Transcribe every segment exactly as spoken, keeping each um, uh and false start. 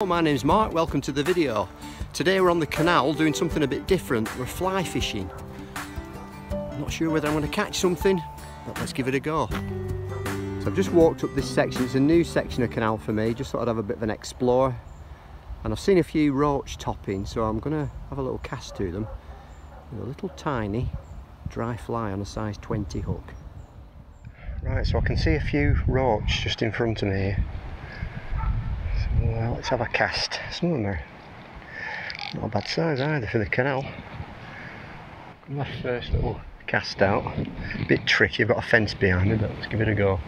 Hello, my name's Mark, welcome to the video. Today we're on the canal doing something a bit different. We're fly fishing. I'm not sure whether I'm going to catch something, but let's give it a go. So I've just walked up this section. It's a new section of canal for me. Just thought I'd have a bit of an explore. And I've seen a few roach topping, so I'm going to have a little cast to them. With a little tiny dry fly on a size twenty hook. Right, so I can see a few roach just in front of me here. Well, let's have a cast. Some of them are not a bad size either for the canal. My first little cast out. A bit tricky, I've got a fence behind me, but let's give it a go.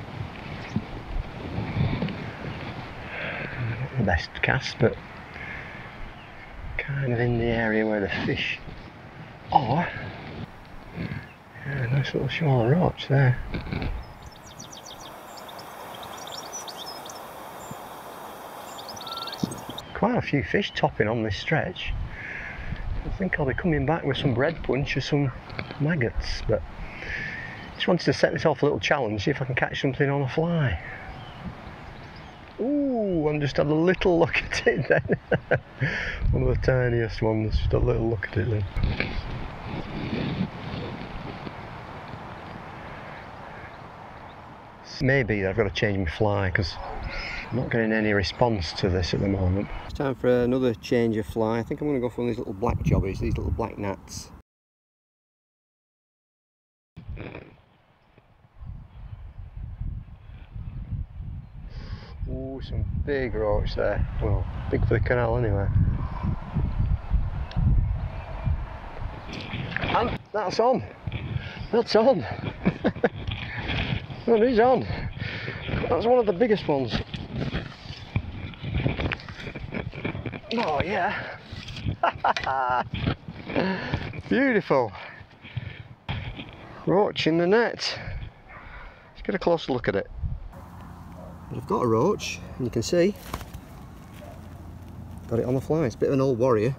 Not the best cast, but kind of in the area where the fish are. Yeah, nice little small roach there. Quite a few fish topping on this stretch. I think I'll be coming back with some bread punch or some maggots, but just wanted to set myself a little challenge, see if I can catch something on a fly. Ooh, I'm just had a little look at it then. One of the tiniest ones, just a little look at it then. Maybe I've got to change my fly because I'm not getting any response to this at the moment. It's time for another change of fly. I think I'm going to go for one of these little black jobbies, these little black gnats. Ooh, some big roach there. Well, big for the canal anyway. And that's on. That's on. Well, he's on. That's one of the biggest ones. Oh yeah. Beautiful. Roach in the net. Let's get a closer look at it. I've got a roach, and you can see. Got it on the fly. It's a bit of an old warrior.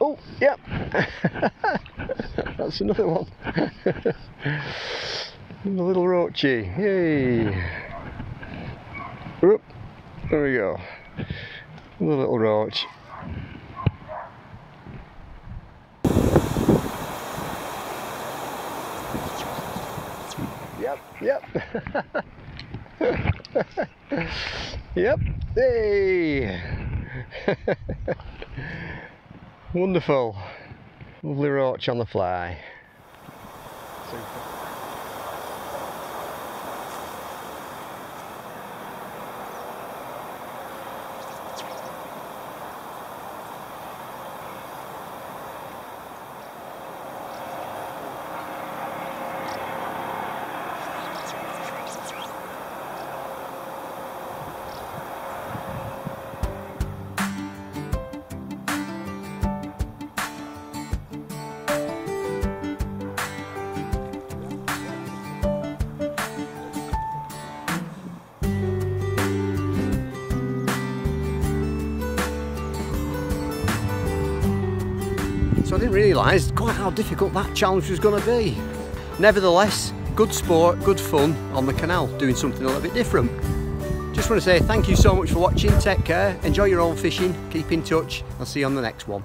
Oh, yep, that's another one. A little roachy, yay! Oop. There we go, another little roach. Yep, yep, yep, hey! Wonderful. Lovely roach on the fly. Super. So I didn't realise quite how difficult that challenge was going to be. Nevertheless, good sport, good fun on the canal, doing something a little bit different. Just want to say thank you so much for watching, take care, enjoy your own fishing, keep in touch, I'll see you on the next one.